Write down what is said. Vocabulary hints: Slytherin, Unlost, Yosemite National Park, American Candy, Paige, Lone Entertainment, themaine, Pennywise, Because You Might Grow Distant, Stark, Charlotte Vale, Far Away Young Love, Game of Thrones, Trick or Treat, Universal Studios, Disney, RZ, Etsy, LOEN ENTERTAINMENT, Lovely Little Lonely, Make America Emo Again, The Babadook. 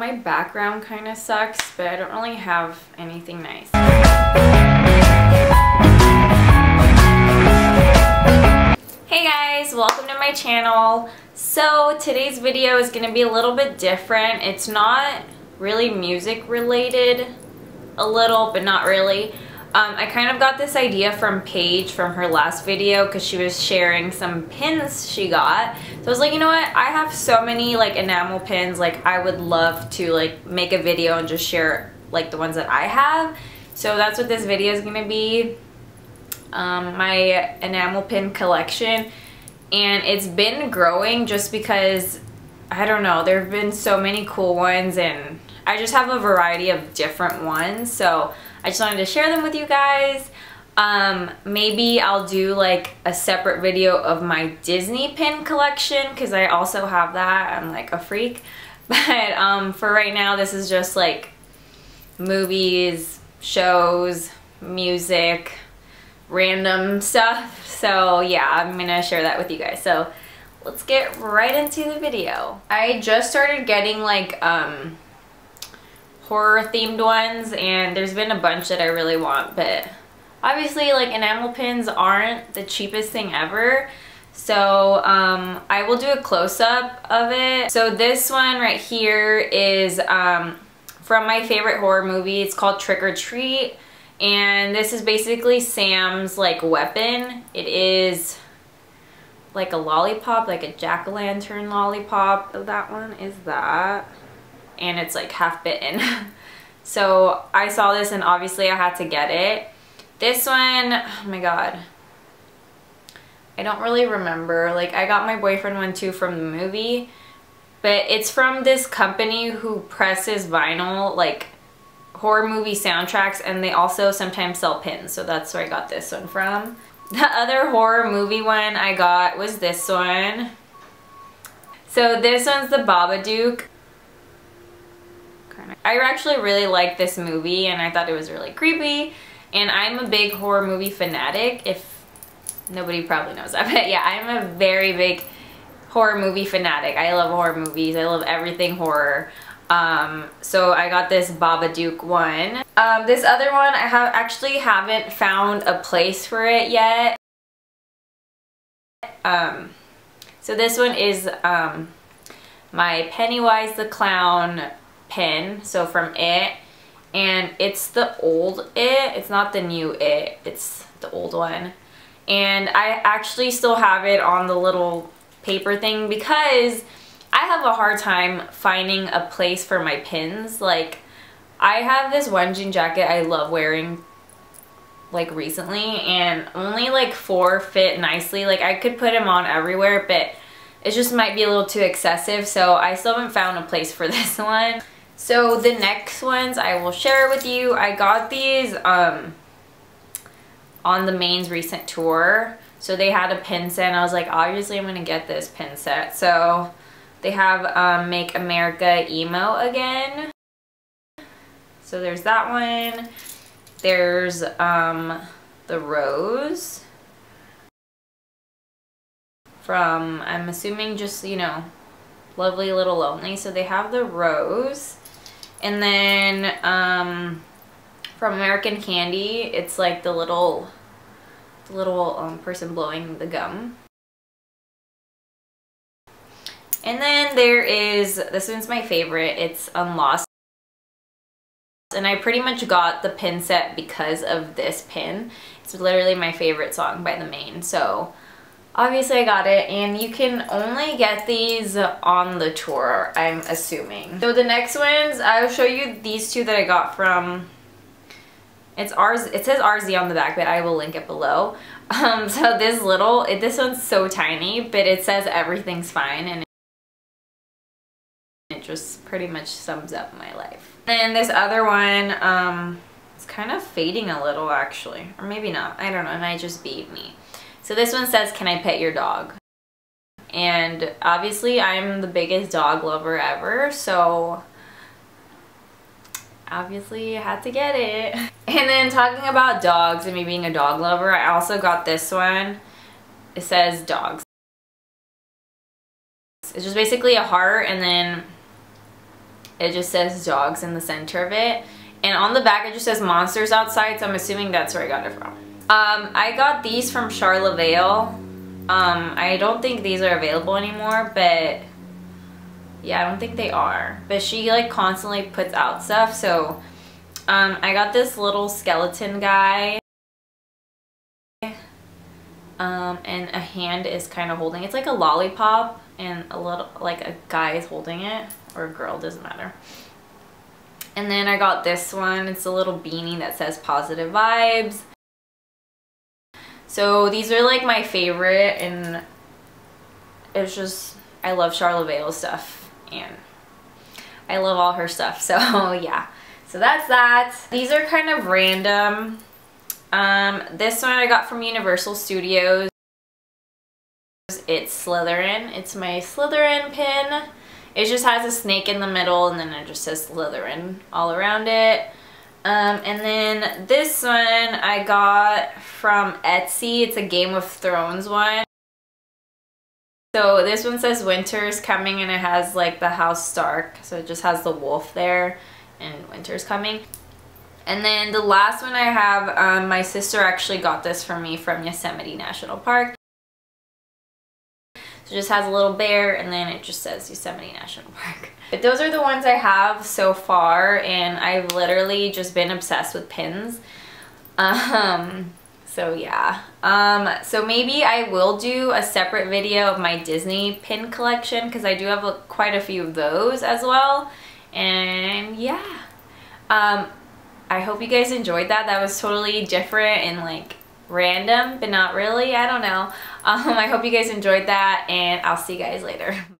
my background kind of sucks, but I don't really have anything nice. Hey guys, welcome to my channel. So today's video is going to be a little bit different. It's not really music related, a little, but not really. I kind of got this idea from Paige from her last video because she was sharing some pins she got. So I was like, you know what? I have so many like enamel pins, like I would love to like make a video and just share like the ones that I have. So that's what this video is going to be. My enamel pin collection, and it's been growing just because, I don't know, there have been so many cool ones and I just have a variety of different ones. So I just wanted to share them with you guys. Maybe I'll do like a separate video of my Disney pin collection because I also have that. I'm like a freak. But for right now, this is just like movies, shows, music, random stuff. So yeah, I'm gonna share that with you guys. So let's get right into the video. I just started getting like horror themed ones, and there's been a bunch that I really want, but obviously like enamel pins aren't the cheapest thing ever. So I will do a close-up of it. So this one right here is from my favorite horror movie. It's called Trick or Treat, and this is basically Sam's like weapon. It is like a lollipop, like a jack-o'-lantern lollipop. Oh, that one is that. And it's like half bitten. So I saw this and obviously I had to get it. This one, oh my god, I don't really remember. Like I got my boyfriend one too from the movie, but it's from this company who presses vinyl, like horror movie soundtracks, and they also sometimes sell pins. So that's where I got this one from. The other horror movie one I got was this one. So this one's The Babadook. I actually really liked this movie and I thought it was really creepy, and I'm a big horror movie fanatic, if nobody probably knows that, but yeah, I'm a very big horror movie fanatic. I love horror movies, I love everything horror. So I got this Babadook one. This other one I actually haven't found a place for it yet. So this one is my Pennywise the Clown pin, so from It, and it's the old It, it's not the new It, it's the old one. And I actually still have it on the little paper thing because I have a hard time finding a place for my pins. Like I have this one jean jacket I love wearing like recently, and only like 4 fit nicely. Like I could put them on everywhere, but it just might be a little too excessive, so I still haven't found a place for this one. So the next ones I will share with you. I got these on the Maine's recent tour. So they had a pin set and I was like, obviously I'm gonna get this pin set. So they have Make America Emo Again. So there's that one. There's the Rose from, I'm assuming, just, you know, Lovely Little Lonely. So they have the Rose, and then from American Candy, it's like the little person blowing the gum. And then there is, this one's my favorite, it's Unlost, and I pretty much got the pin set because of this pin. It's literally my favorite song by the Maine, so obviously I got it. And you can only get these on the tour, I'm assuming. So the next ones, I'll show you these two that I got from, it's RZ, it says RZ on the back, but I will link it below. So this little, this one's so tiny, but it says everything's fine, and it just pretty much sums up my life. And this other one, it's kind of fading a little actually, or maybe not, I don't know, it might just be me. So this one says, "Can I pet your dog?" And obviously I'm the biggest dog lover ever, so obviously I had to get it. And then talking about dogs and me being a dog lover, I also got this one. It says dogs. It's just basically a heart and then It just says dogs in the center of it. And on the back it just says monsters outside, so I'm assuming that's where I got it from. I got these from Charlotte Vale. I don't think these are available anymore, but yeah, I don't think they are. But she like constantly puts out stuff, so I got this little skeleton guy. And a hand is kind of holding, it's like a lollipop, and a little, like a guy is holding it, or a girl, doesn't matter. And then I got this one, it's a little beanie that says positive vibes. So these are like my favorite, and it's just, I love Charlotte Vale stuff, and I love all her stuff, so yeah. So that's that. These are kind of random. This one I got from Universal Studios. It's Slytherin. It's my Slytherin pin. It just has a snake in the middle, and then it just says Slytherin all around it. And then this one I got from Etsy. It's a Game of Thrones one. So this one says winter's coming, and it has like the house Stark. So it just has the wolf there, and winter's coming. And then the last one I have, my sister actually got this for me from Yosemite National Park. So it just has a little bear, and then it just says Yosemite National Park. But those are the ones I have so far, and I've literally just been obsessed with pins. So yeah. So maybe I will do a separate video of my Disney pin collection, because I do have quite a few of those as well. And yeah. I hope you guys enjoyed that. That was totally different and like random, but not really. I don't know. I hope you guys enjoyed that, and I'll see you guys later.